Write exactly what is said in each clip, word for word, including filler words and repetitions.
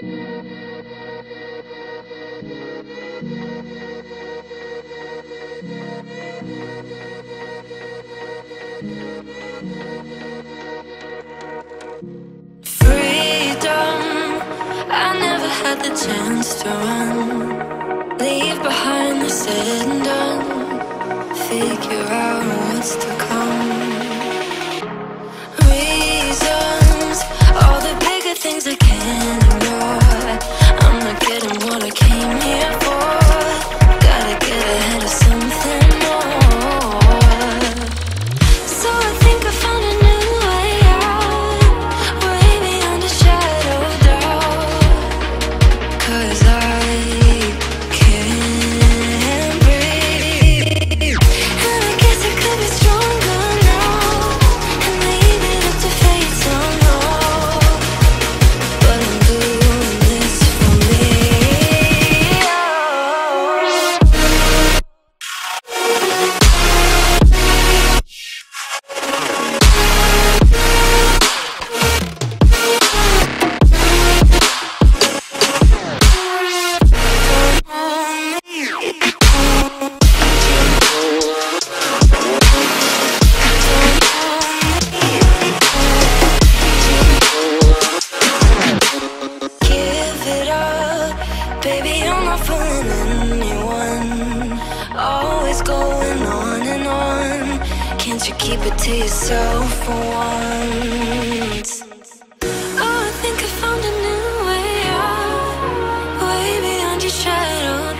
Had the chance to run, leave behind the said and done, figure out what's to come. Reasons, all the bigger things I can't ignore. I'm not getting what I came here for. Gotta get ahead of something more. So I think I found a new way out, way beyond the shadow of doubt. Cause I going on and on. Can't you keep it to yourself for once? Oh, I think I found a new way out, way beyond your shadow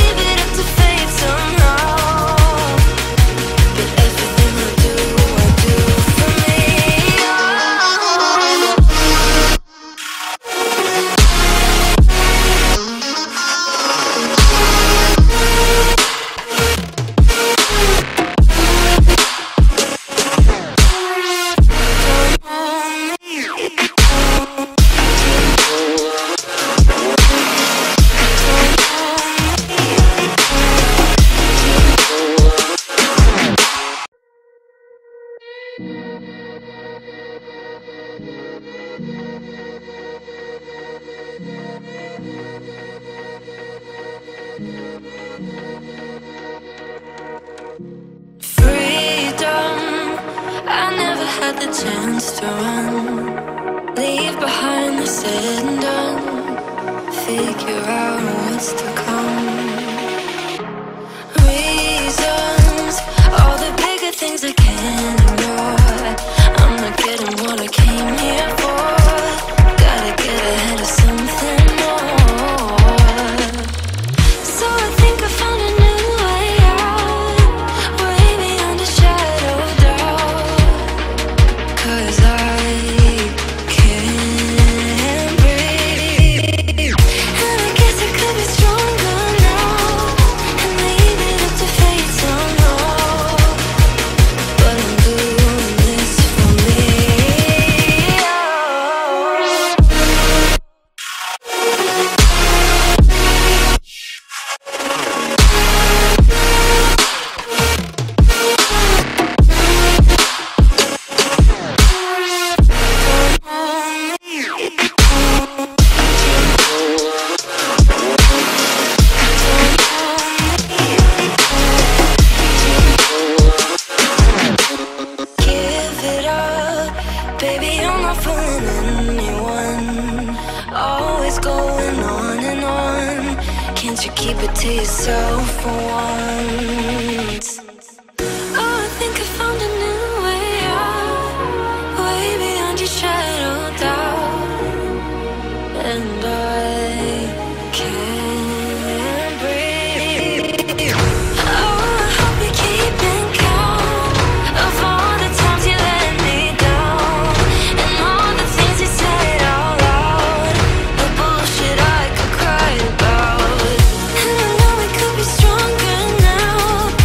doubt. And I can't breathe. Oh, I hope you're keeping count of all the times you let me down, and all the things you said out loud. Had the chance to run, leave behind the said and done, figure out what's to come. Reasons, all the bigger things I can't ignore. I'm not getting what I came here for. Gotta get ahead of something more. So I think I found a new way out, way beyond the shadow of doubt. Cause I you keep it to yourself for once. Oh, I think I found a new way out, way beyond your shadow doubt. And I can't breathe. Oh, I hope you're keeping count of all the times you let me down, and all the things you said out loud, the bullshit I could cry about. Stronger now.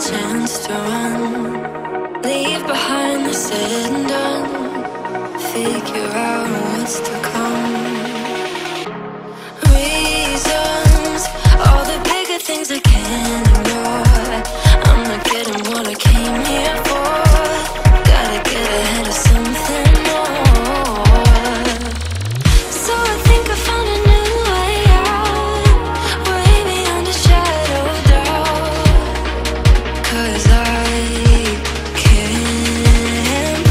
chance to run, leave behind the said and done, figure out what's to come. Reasons, all the bigger things I can't ignore. I'm not getting what I came here for. Gotta get ahead of something more. So I think I found a new way out, way beyond a shadow of doubt. Cause I can't breathe,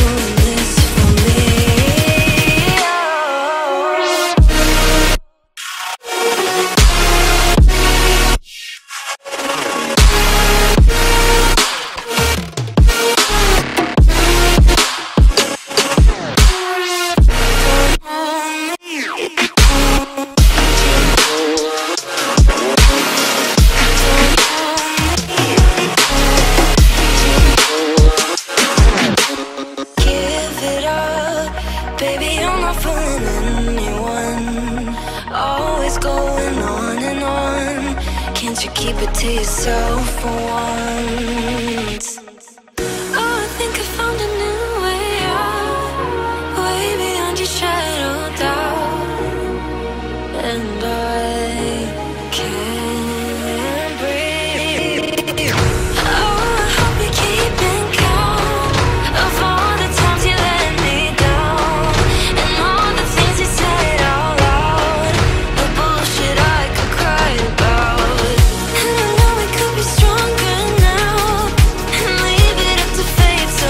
and I guess I could be stronger now, and leave it up to fate somehow. But I'm doing this for me. Oh.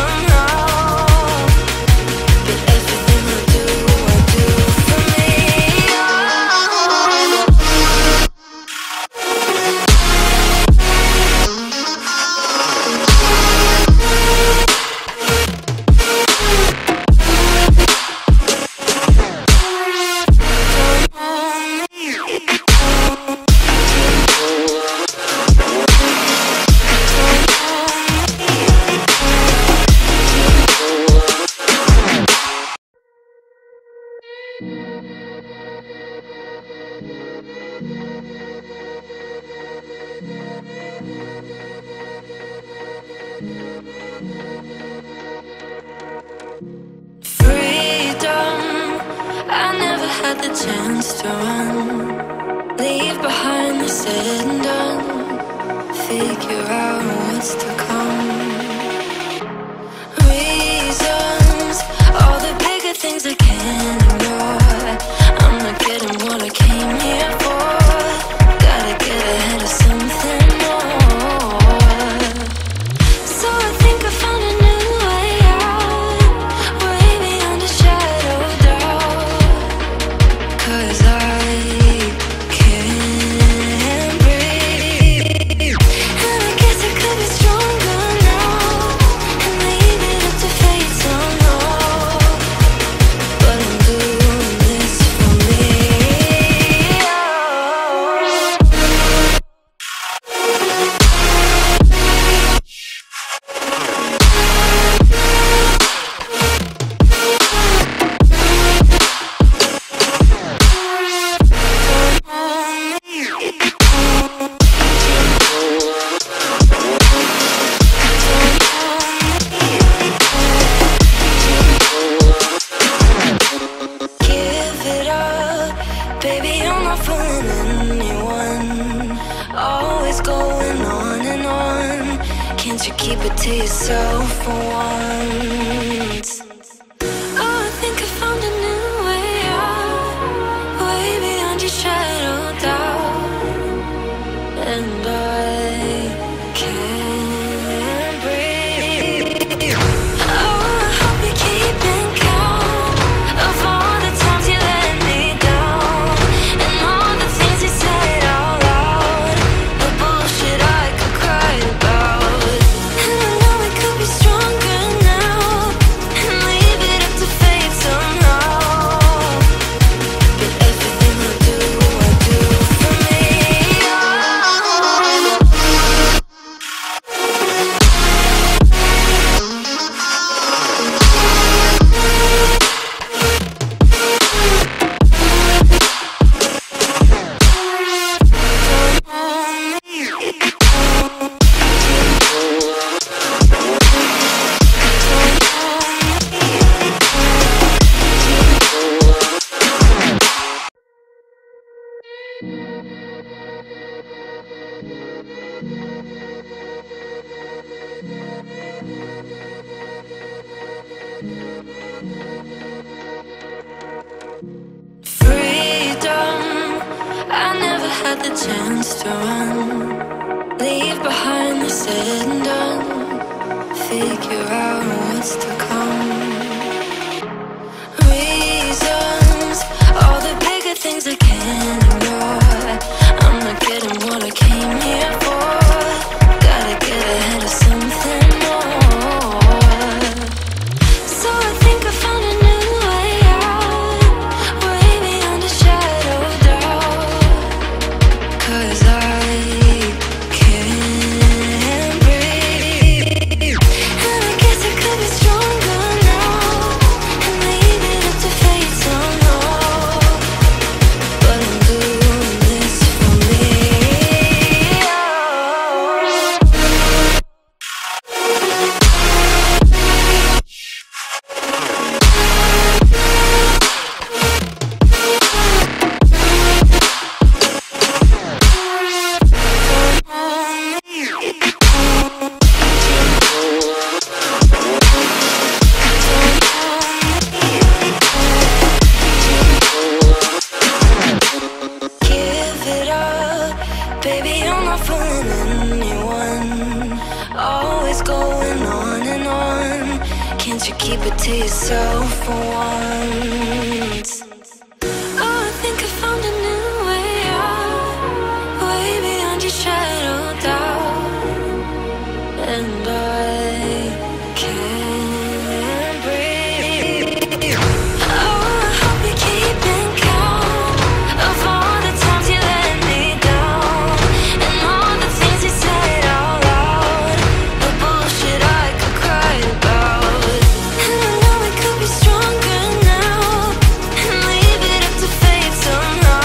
Baby, I'm not fooling anyone. Always going on and on. Can't you keep it to yourself for once? Oh, I think I found a new way out, way beyond your shadow doubt. And I can't. The chance to run, leave behind the said and done, figure out what's to come. Reasons, all the bigger things I can't ignore. I'm not getting what I came here for. Gotta get ahead of something more. So I think I found a new way out, way beyond a shadow of doubt. Cause I can't breathe, and I guess I could be stronger now, and leave it up to fate somehow. But I'm doing this for me. Oh. Baby, I'm not fooling anyone. Always going on and on. Can't you keep it to yourself for once? Oh, I think I found a new way out, way beyond your shadow of doubt. And I can't breathe. Oh, I hope you're keeping count of all the times you let me down, and all the things you said out loud, the bullshit I could cry about. And I know I could be stronger now, and The chance to run, leave behind the said and done, figure out what's to come. Reasons, all the bigger things I can't ignore. I'm not getting what I came here for. Gotta get ahead of something more. So I think I found a new way out, way beyond a shadow of doubt. Cause I can't breathe, and I guess I could be stronger now, and leave it up to fate somehow. But I'm doing this for me, you keep it to yourself for once. Oh, I think I found a new way out, way beyond your shadow doubt,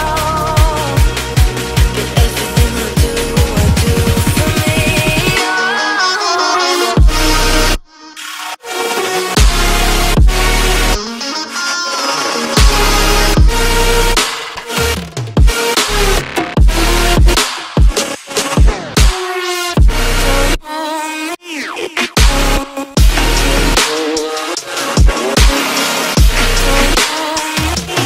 and I can't breathe. Oh, I hope you're keeping count of all the times you let me down, and all the things you said out loud,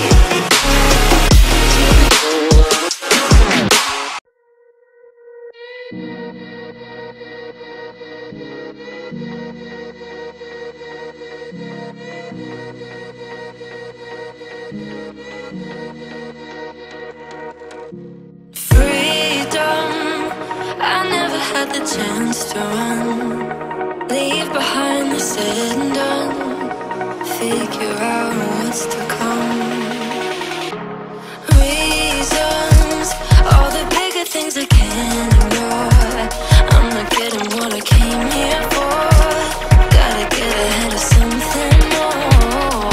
the bullshit I could cry about. Had the chance to run, leave behind the said and done, figure out what's to come. Reasons, all the bigger things I can't ignore. I'm not getting what I came here for. Gotta get ahead of something more.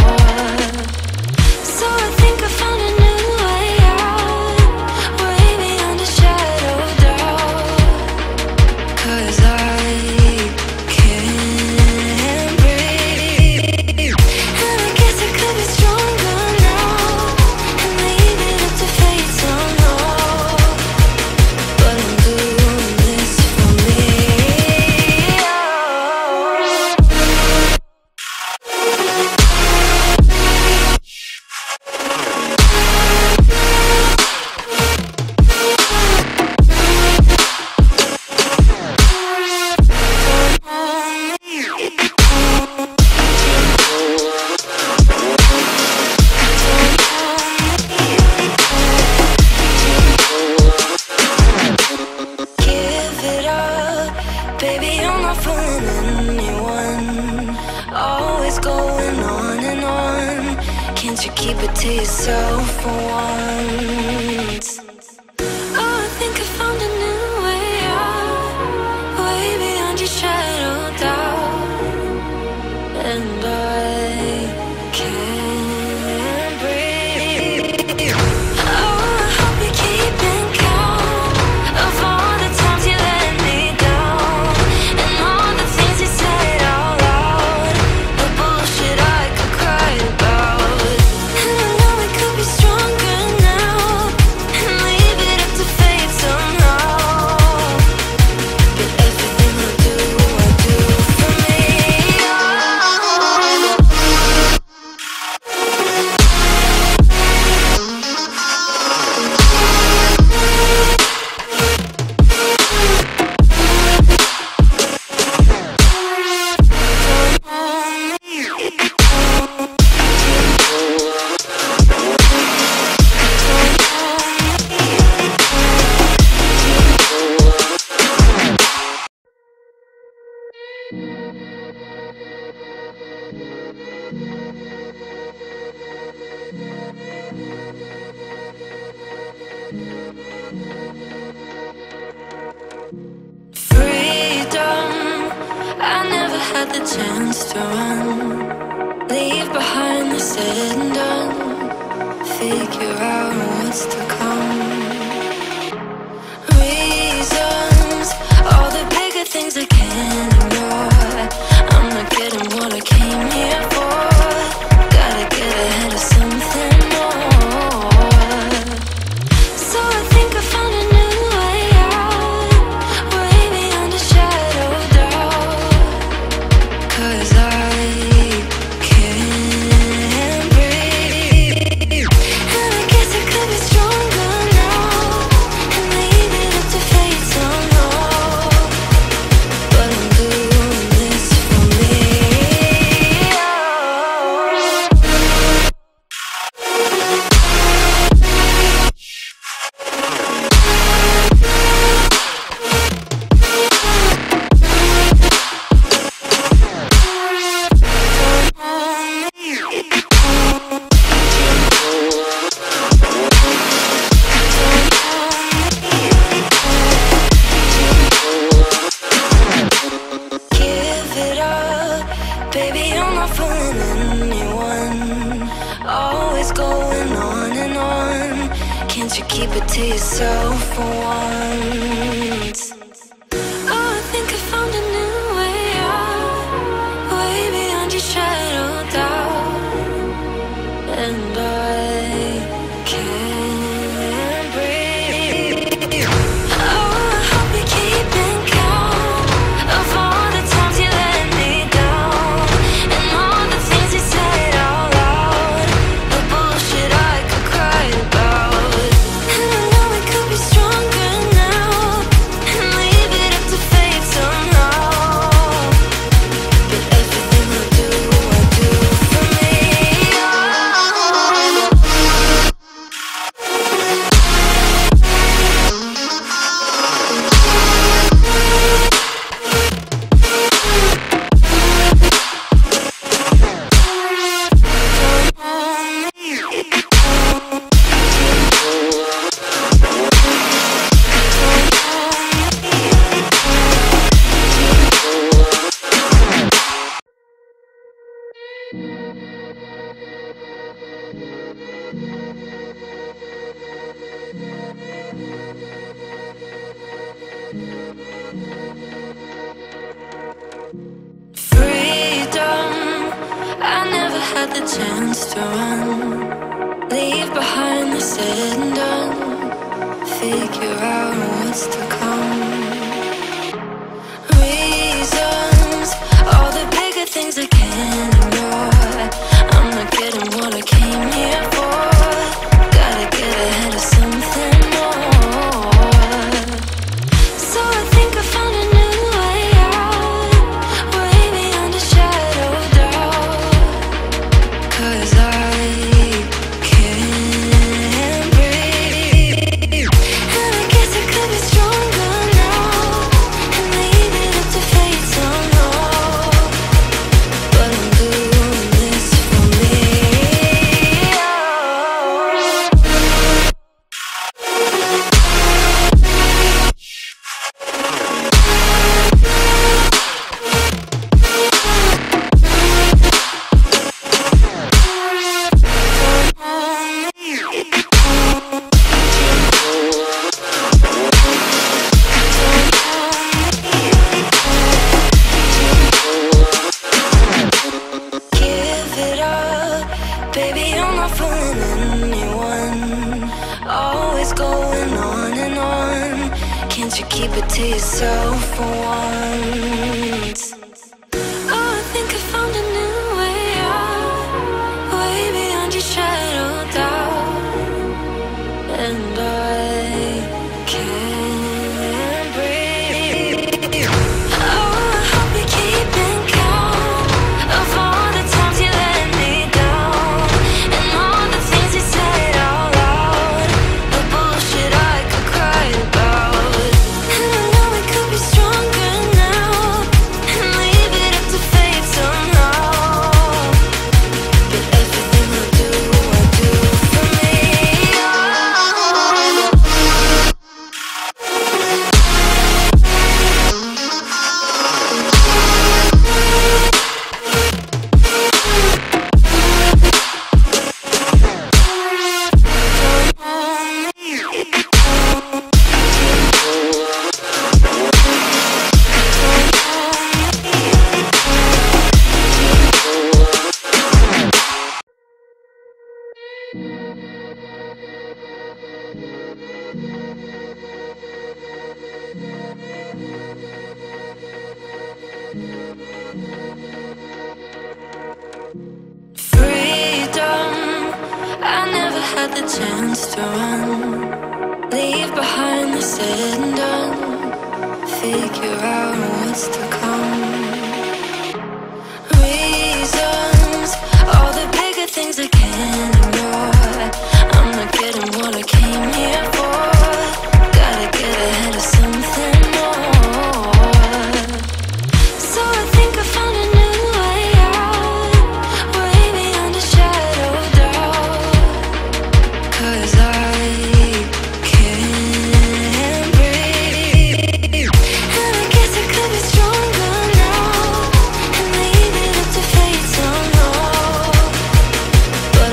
So I think I found a new way out, way beyond a shadow of doubt. Cause I can't breathe, and I guess I could be stronger now, and leave it up to fate somehow. But I'm doing this for me, oh. Baby, I'm not fooling anyone. Always going on and on. Can't you keep it to yourself for once? Oh, I think I found a new way out, way beyond your shadow doubt, and I can't. had the chance to run, leave behind the said and done, figure out what's to come. Reasons, all the bigger things I can't ignore. I'm not getting what I came here for. Gotta get ahead of something more. So I think I found a new way out, way beyond a shadow of doubt. Cause I can't breathe, and I guess I could be stronger now, and leave it up to fate somehow. But I'm doing this for me. Oh. Give it up, baby, I'm not fooling anyone. Always going on and on. Can't you keep it to yourself for once? Oh, I think I found a new way out, way beyond your shadow of doubt. And I can't breathe. Oh, I hope you're keeping count of all the times you let me down, and all the things you said out loud, the bullshit I could cry about. And I know I could be stronger now, and leave it up to fate somehow. But everything I do, I do for me. Oh. Freedom, I never had the chance to run, leave behind the said and done, figure out what's to come. Reasons, all the bigger things I can't ignore. I'm not getting what I came here for. Gotta get ahead of something more. So I think I found a new way out, way beyond a shadow of doubt. Cause I can't breathe, and I guess I could be stronger now, and leave it up to fate somehow. But I'm doing this for me. Oh. Give it up, baby, I'm not fooling anyone. Always going on and on. Can't you keep it to yourself for once? Oh, I think I found a new way out, way beyond your shadow of doubt. And I can't breathe. Oh, I hope you're keeping count of all the times you let me down, and all the things you said out loud, the bullshit I could cry about. And I know I could be stronger now, and chance to run, leave behind the said and done, figure out what's to come. Reasons, all the bigger things I can't ignore. I'm not getting what I came here for. Gotta get ahead of something more. So I think I found a new way out, way beyond a shadow of doubt. Cause I can't breathe,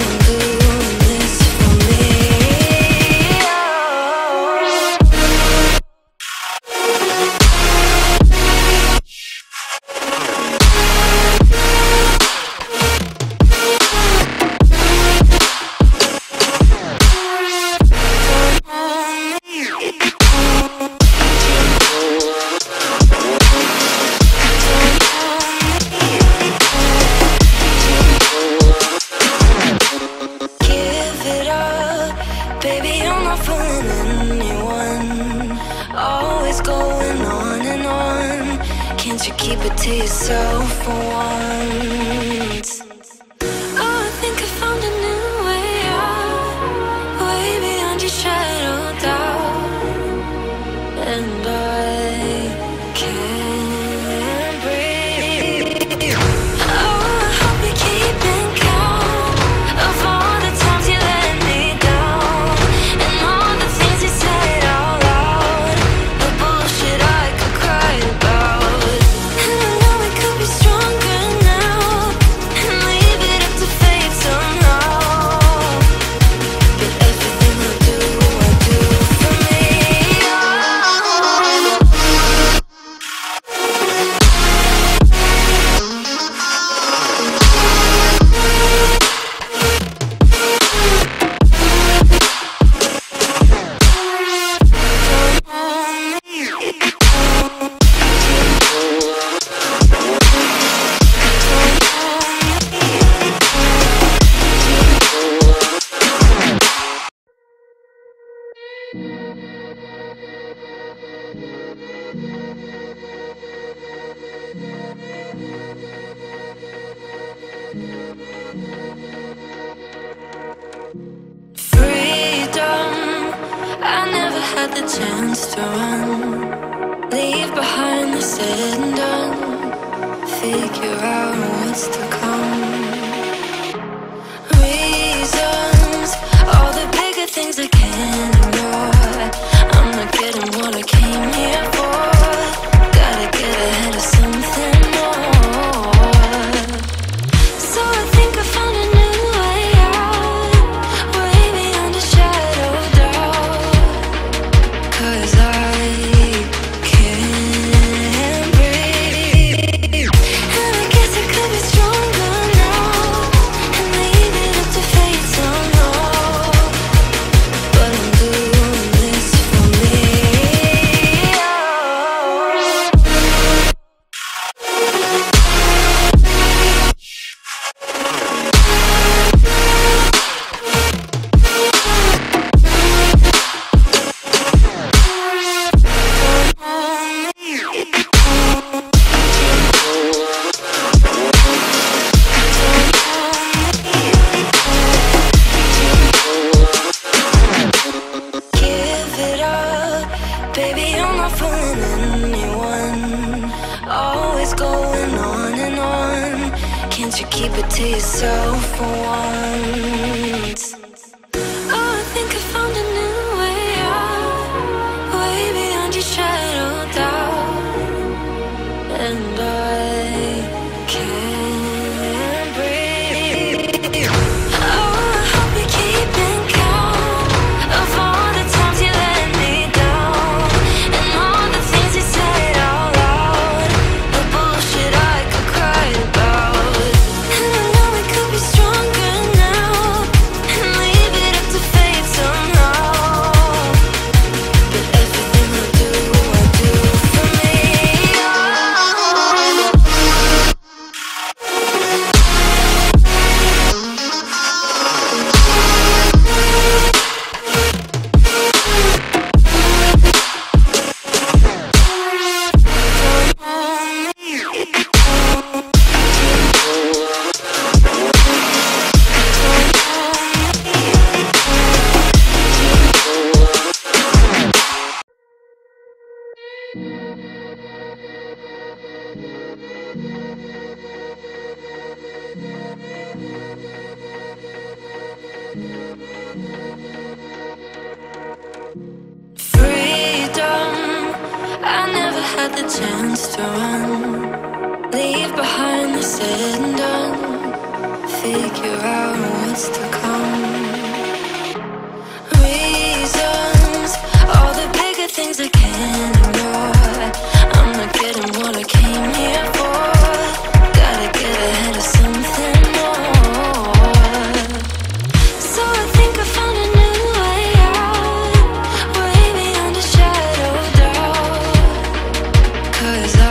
and I guess I could be stronger now, and leave it up to fate somehow. But I'm doing this for me. Oh. Baby, I'm not fooling anyone. Always going on and on. Can't you keep it to yourself for once? Oh, I think I found a new way out, way beyond your shadow of doubt. And I can't breathe. Oh, I hope you're keeping count of all the times you let me down, and all the things you said out loud, the bullshit I could cry about. And I know we could be stronger now, and leave it up to fate somehow. But everything I do, I do for me. Oh. The chance to run, leave behind the said and done, figure out what's to come. Reasons, all the bigger things I can't ignore. I'm not getting what I came here for. Gotta get ahead of something more. So I think I found a new way out, way beyond a shadow of doubt. Cause I can't breathe, and I guess I could be stronger now, and leave it up to fate somehow. But I'm doing this for me. Oh. Give it up, baby, I'm not fooling anyone. Always going on and on. Can't you keep it to yourself for once? Oh, I think I found a new way out, way beyond your shadow of doubt. And I can't breathe. Oh, I hope you're keeping count of all the times you let me down, and all the things you said out loud, the bullshit I could cry about. And I know we could be stronger now, and The chance to run, leave behind the said and done, figure out what's to come. Reasons, all the bigger things I can't ignore. I'm not getting what I came here for. Gotta get ahead of something more. So I think I found a new way out, way beyond a shadow of doubt. Cause I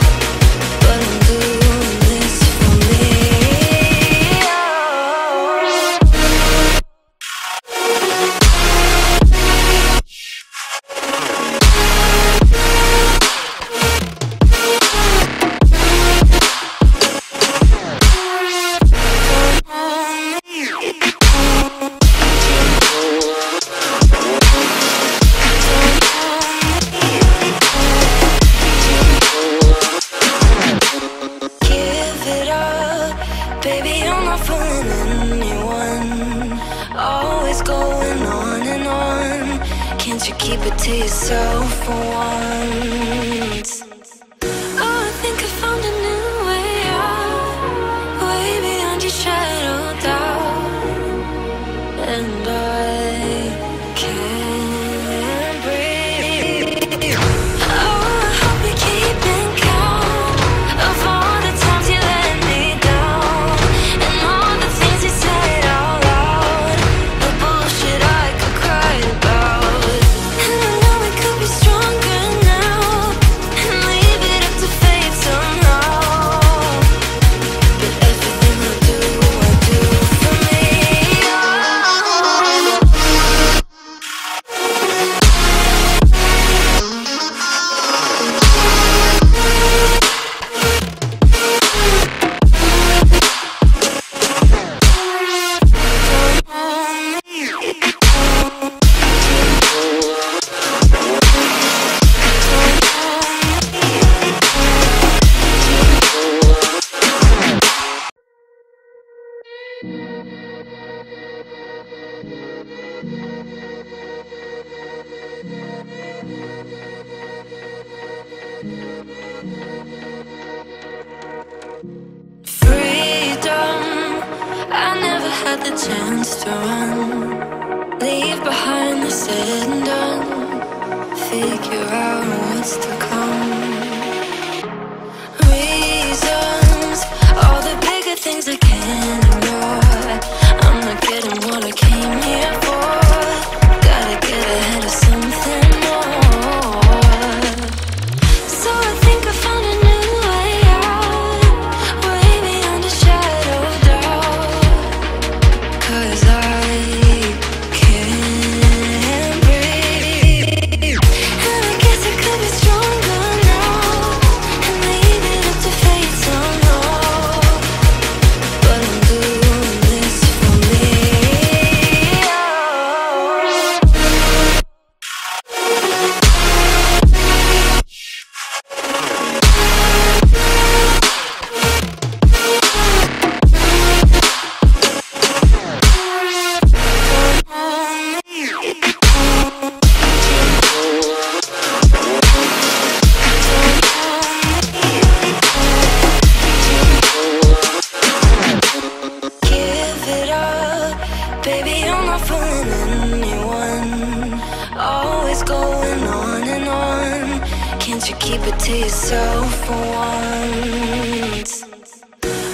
you keep it to yourself for once. Oh, I think I found a new way out, way beyond your shadow doubt. And I can't breathe. Oh, I hope you're keeping count of all the times you let me down, and all the things you said out loud, the bullshit I could cry about. The chance to run, leave behind the said and done, figure out what's to come. Reasons, all the bigger things I can't ignore. I'm not getting what I came here for. Gotta get ahead of something more. So I think I found a new way out, way beyond a shadow of doubt. Cause I you keep it to yourself for once.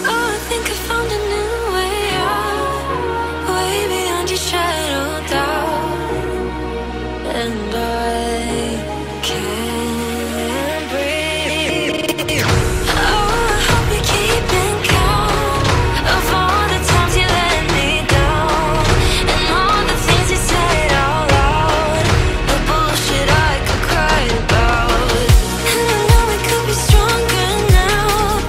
Oh, I think I found a new way out, way beyond your shadow doubt. And I can't breathe. Oh, I hope you're keeping count of all the times you let me down, and all the things you said out loud, the bullshit I could cry about. Be stronger now.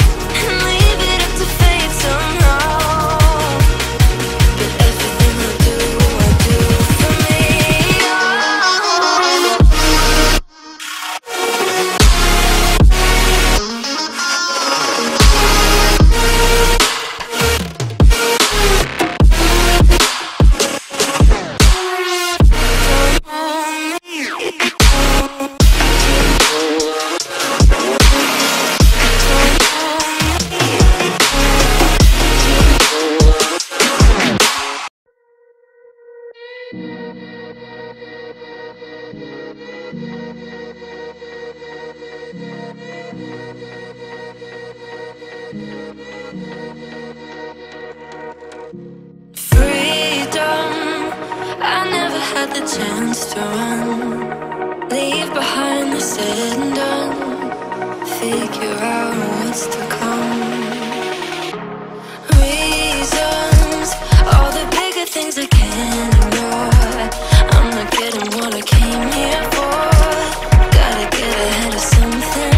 Freedom, I never had the chance to run. Leave behind the said and done, figure out what's to come. Reasons, all the bigger things I can't ignore. I'm not getting what I came here for. Gotta get ahead of something.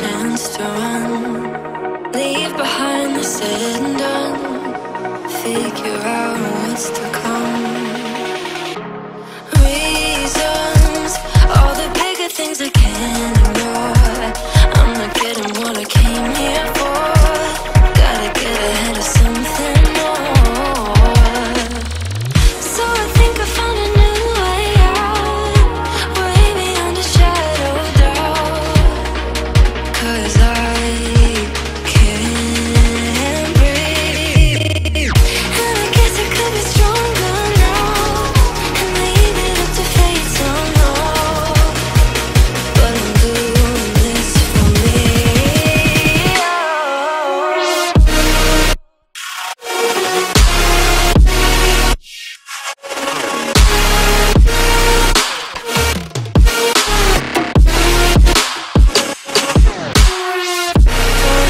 chance to run, leave behind the said and done, figure out what's to come. Reasons, all the bigger things I can't ignore. I'm not getting what I came here for. Gotta get ahead of something more. So I think I found a new way out, way beyond a shadow of doubt. Cause I can't breathe, and I guess I could be stronger now, and leave it up to fate somehow. But I'm doing this for me. Oh. Give it up, baby,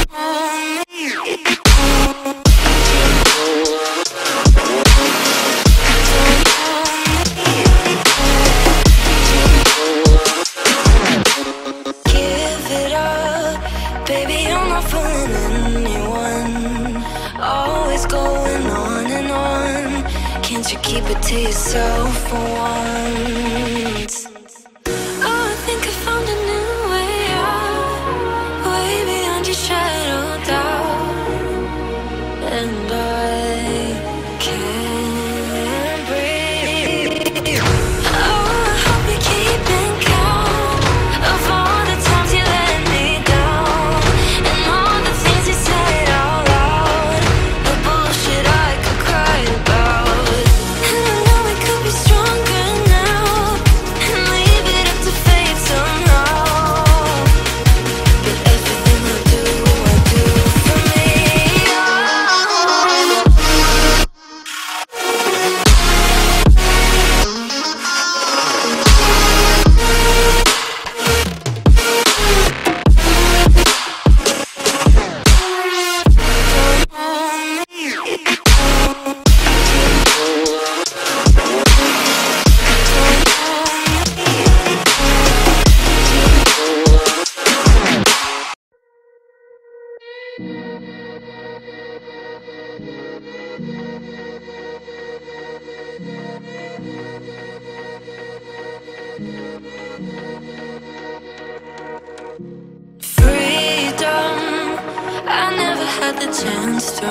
I'm not fooling anyone. Always going on and on. Can't you keep it to yourself for once? Oh, I think I found a new way out, way beyond your shadow of doubt. And I can't breathe. Oh, I hope you're keeping count of all the times you let me down, and all the things you said out loud, the bullshit I could cry about. And I know we could be stronger now, and leave it up to fate somehow. But everything I do, I do for me. Oh. The chance to run,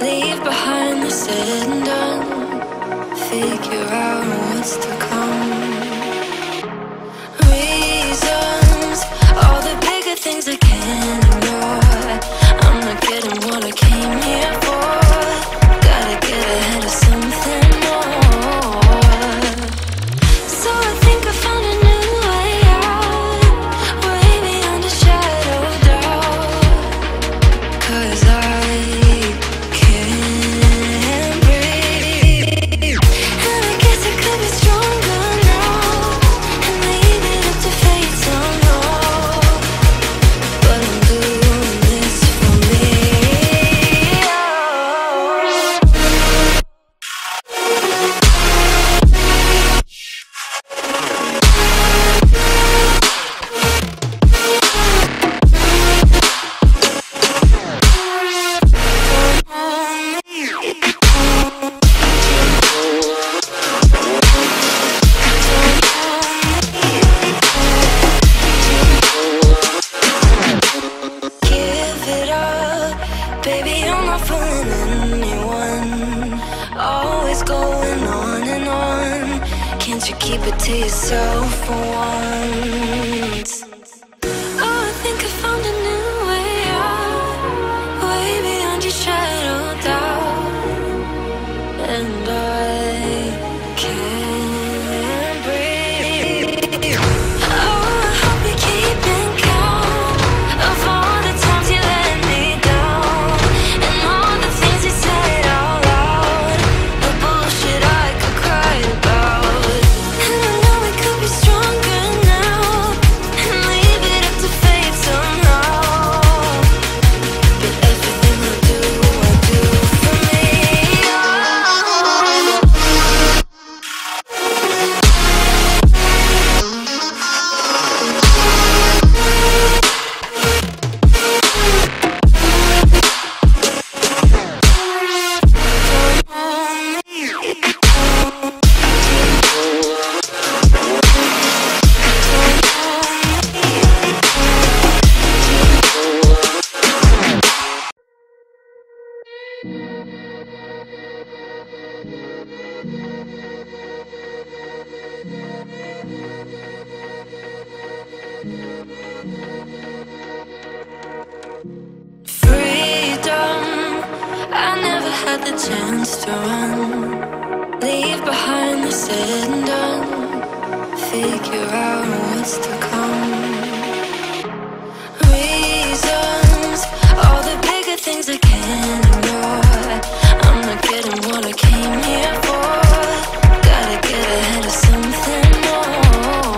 leave behind the said and done, figure out what's to come. Reasons, all the bigger things I can't ignore. I'm not getting what I came here for. Gotta get ahead of something more. So I think I found a new way out, way beyond a shadow of doubt. Cause I can't breathe, and I guess I could be stronger now, and leave it up to fate somehow. But I'm doing this for me. Oh. Give it up, baby, I'm not fooling anyone. Always going on and on. Can't you keep it to yourself for once? Oh, I think I found a new way out, way beyond your shadow of doubt. And I can't breathe. Oh, I hope you're keeping count of all the times you let me down, and all the things you said out loud, the bullshit I could cry about. And I know we could be stronger now, and a chance to run, leave behind the said and done, figure out what's to come. Reasons, all the bigger things I can't ignore. I'm not getting what I came here for. Gotta get ahead of something more.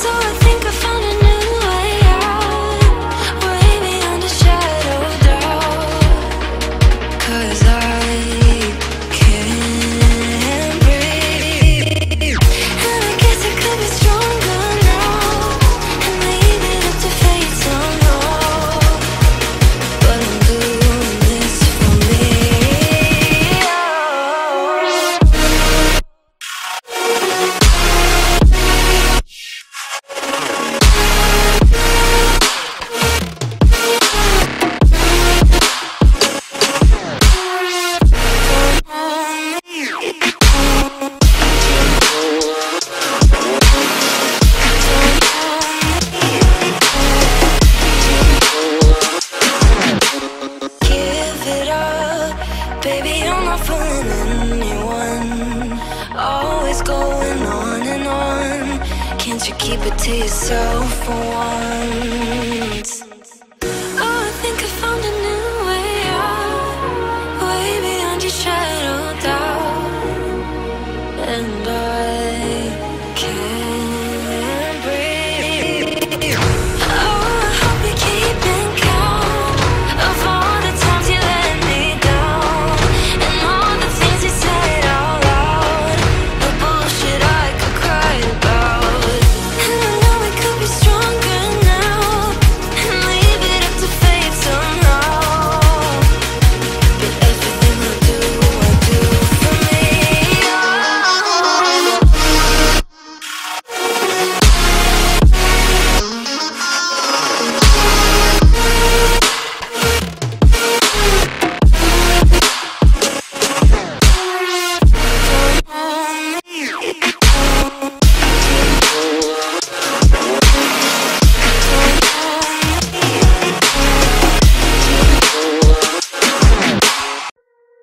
So I think I found a new way out, way beyond a shadow of doubt. Cause I can't breathe, and I guess I could be stronger now and leave it up to fate somehow. But I'm doing this for me. Oh. Give it up, baby, I'm not fooling anyone. Always going on and on. Can't you keep it to yourself for once? Oh, I think I found a new way out, way beyond your shadow of doubt. And I can't breathe. Oh, I hope you're keeping count of all the times you let me down, and all the things you said out loud, the bullshit I could cry about. And I know we could be stronger now, and leave it up to fate somehow. But everything I do, I do for me. Oh.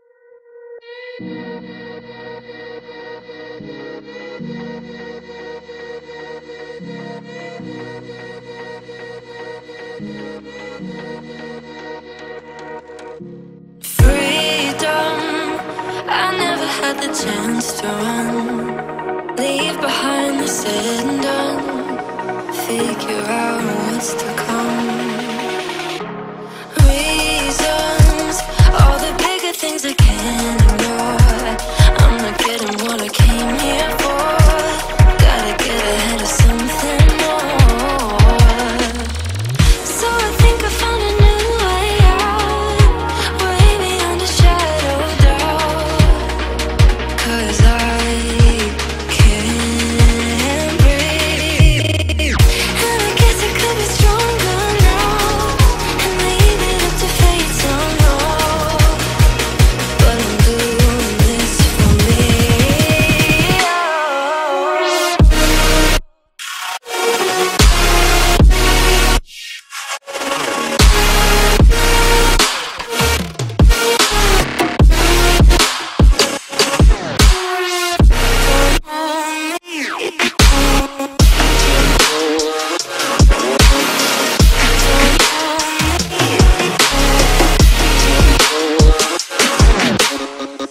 Freedom, I never had the chance to run, leave behind the said and done, figure out what's to come. Reasons, all the bigger things I can't ignore. I'm not getting what I came here for. Gotta get ahead of something more. So I think I found a new way out, way beyond a shadow of doubt. Cause I can't breathe, and I guess I could be stronger now, and leave it up to fate somehow. But I'm doing this for me. Oh.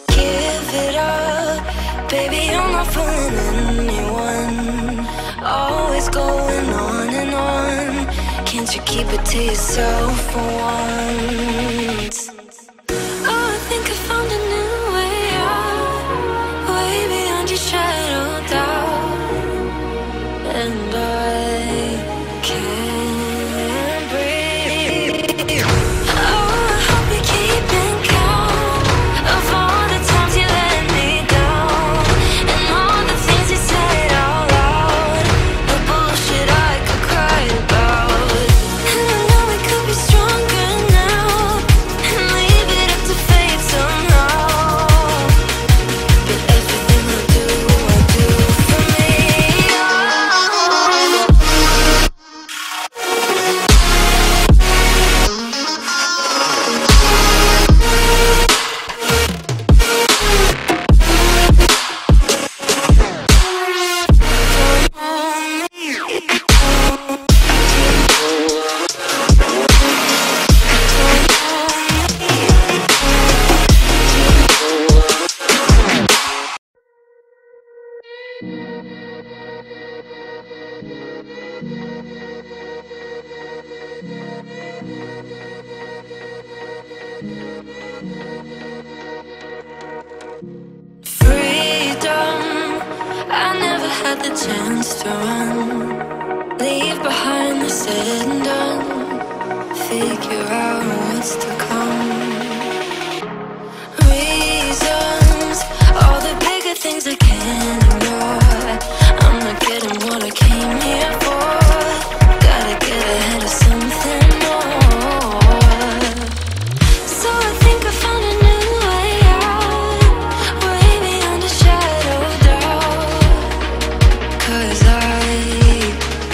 Give it up, baby, I'm not fooling anyone. Always going on and on. Can't you keep it to yourself for once? Oh, I think I found a new way out, way beyond your shadow of doubt. And I can't breathe. Oh, I hope you're keeping count of all the times you let me down, and all the things you said out loud, the bullshit I could cry about. And I know we could be stronger now, and leave chance to run, leave behind the said and done, figure out what's to come. Reasons, all the bigger things I can't ignore. I'm not getting what I came here for. Gotta get ahead of something more. So I think I found a new way out, way beyond a shadow of doubt. Cause I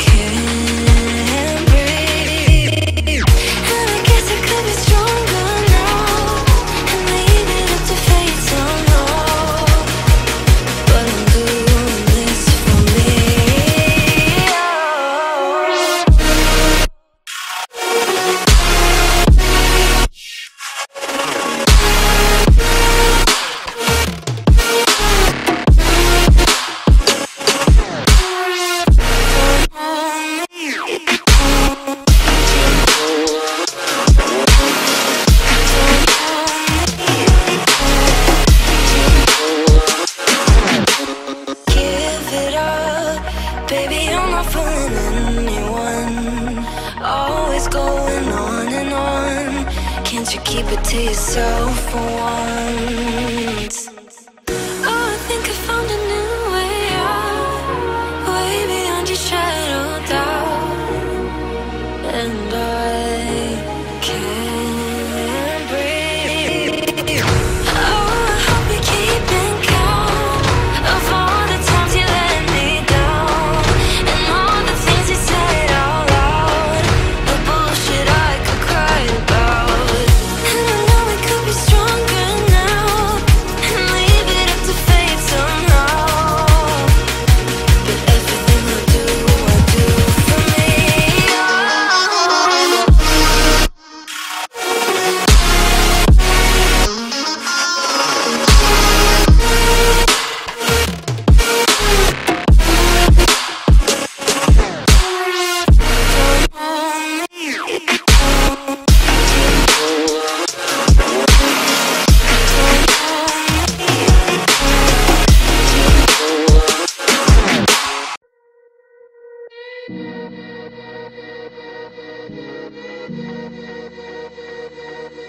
can't breathe, and I guess I could be stronger now, and leave it up to fate somehow. But I'm doing this for me. Oh. Give it up, baby, I'm not fooling anyone. Always going on and on. Can't you keep it to yourself for once? Oh, I think I found a new way out, way beyond your shadow of doubt. And I can't breathe. Oh, I hope you're keeping count of all the times you let me down, and all the things you said out loud, the bullshit I could cry about. And I know I could be stronger now, and leave it up to fate somehow. But everything I do, I do for me. Oh. Freedom,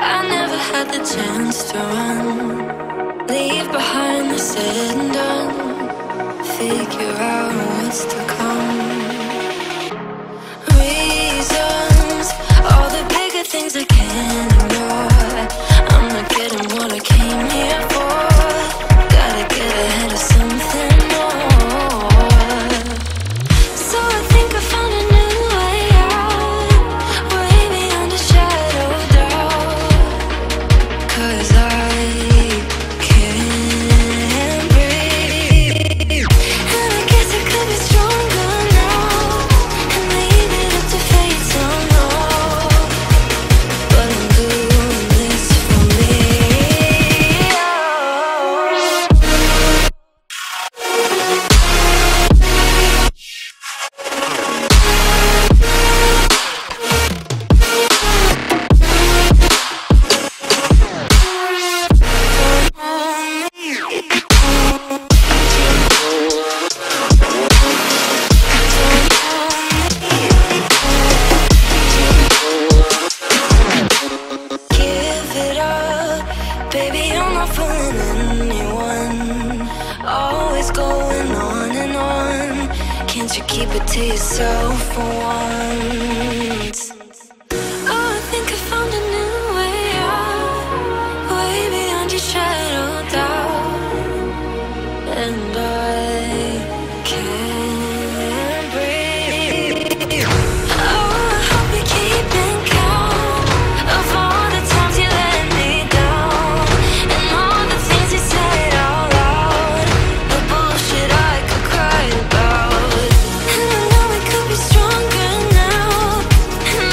I never had the chance to run, leave behind the said and done, figure out what's to come. Reasons, all the bigger things I can't ignore. I'm not getting what I came here for. Gotta get ahead of something more. So I think I found a new way out, way beyond a shadow of doubt. Cause I can't breathe, and I guess I could be stronger now, and leave it up to fate somehow. But I'm doing this for me. Oh. Give it up, baby, I'm not fooling anyone. Always going on and on. Can't you keep it to yourself for once? Oh, I think I found a new way out, way beyond your shadow of doubt. And I can't breathe. Oh, I hope you're keeping count of all the times you let me down, and all the things you said out loud, the bullshit I could cry about. And I know I could be stronger now, and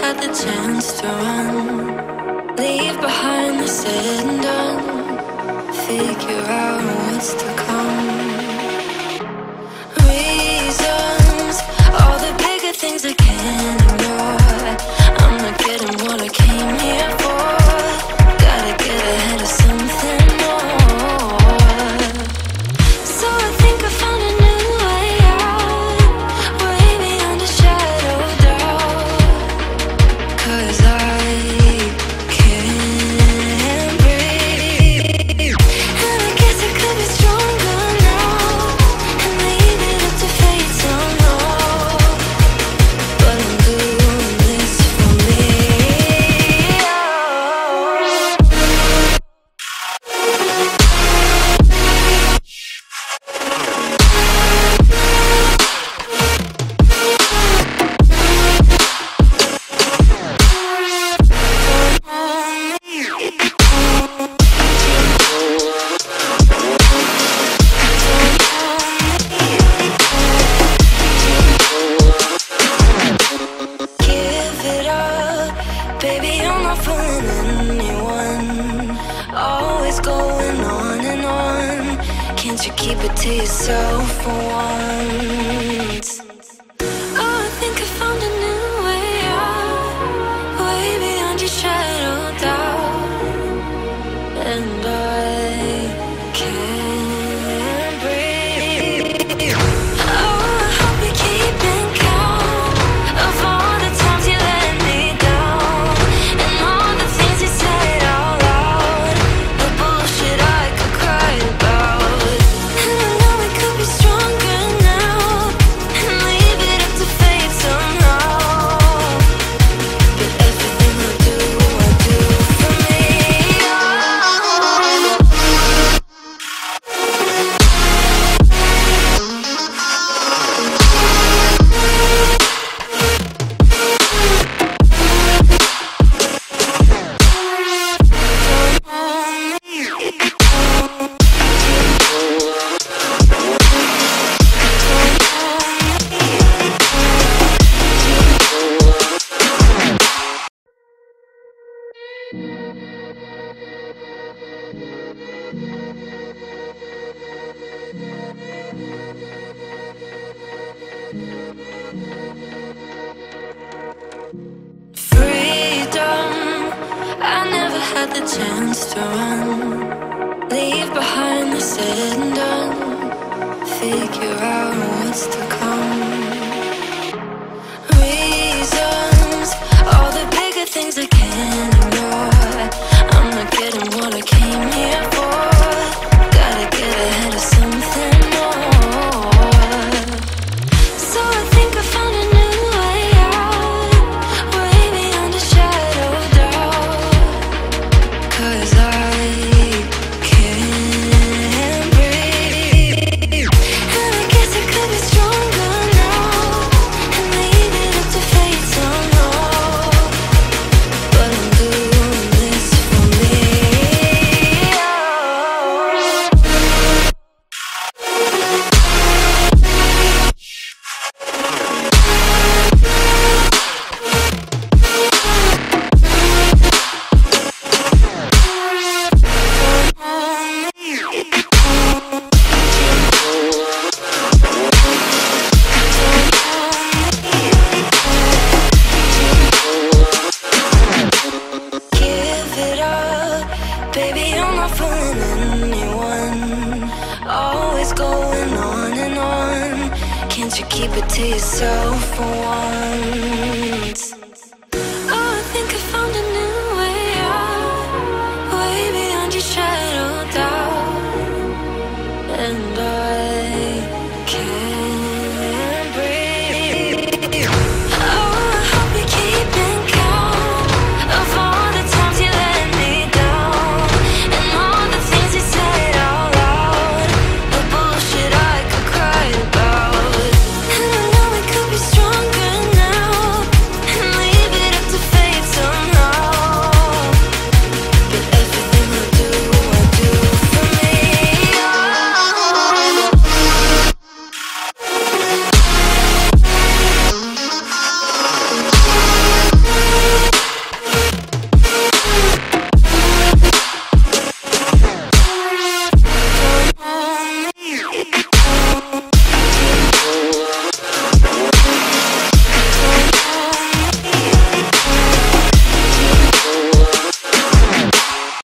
had the chance to run, leave behind the said and done, figure out what's to come. Reasons, all the bigger things I can't ignore. I'm not getting what I came here for. Gotta get ahead of something more. So I think I found a new way out, way beyond a shadow of doubt. Cause I can't breathe, and I guess I could be stronger now, and leave it up to fate somehow. But I'm doing this for me. Oh. Give it up, baby, I'm not fooling anyone. Always going on and on. Can't you keep it to yourself for once? Oh, I think I found a new way out, way beyond your shadow of doubt. And I can't breathe. Oh, I hope you're keeping count of all the times you let me down, and all the things you said out loud, the bullshit I could cry about. And I know we could be stronger now, and leave it up to fate somehow. But everything I do, I do for me. Oh. Had the chance to run, leave behind the said and done, figure out what's to come. Reasons, all the bigger things I can't ignore. I'm not getting what I came here for. Gotta get ahead of something more. So I think I found a new way out, way beyond a shadow of doubt. Cause I can't breathe, and I guess I could be stronger now, and leave it up to fate somehow. But I'm doing this for me. Oh. Give it up, baby, I'm not fooling anyone. Always going on and on. Can't you keep it to yourself for once?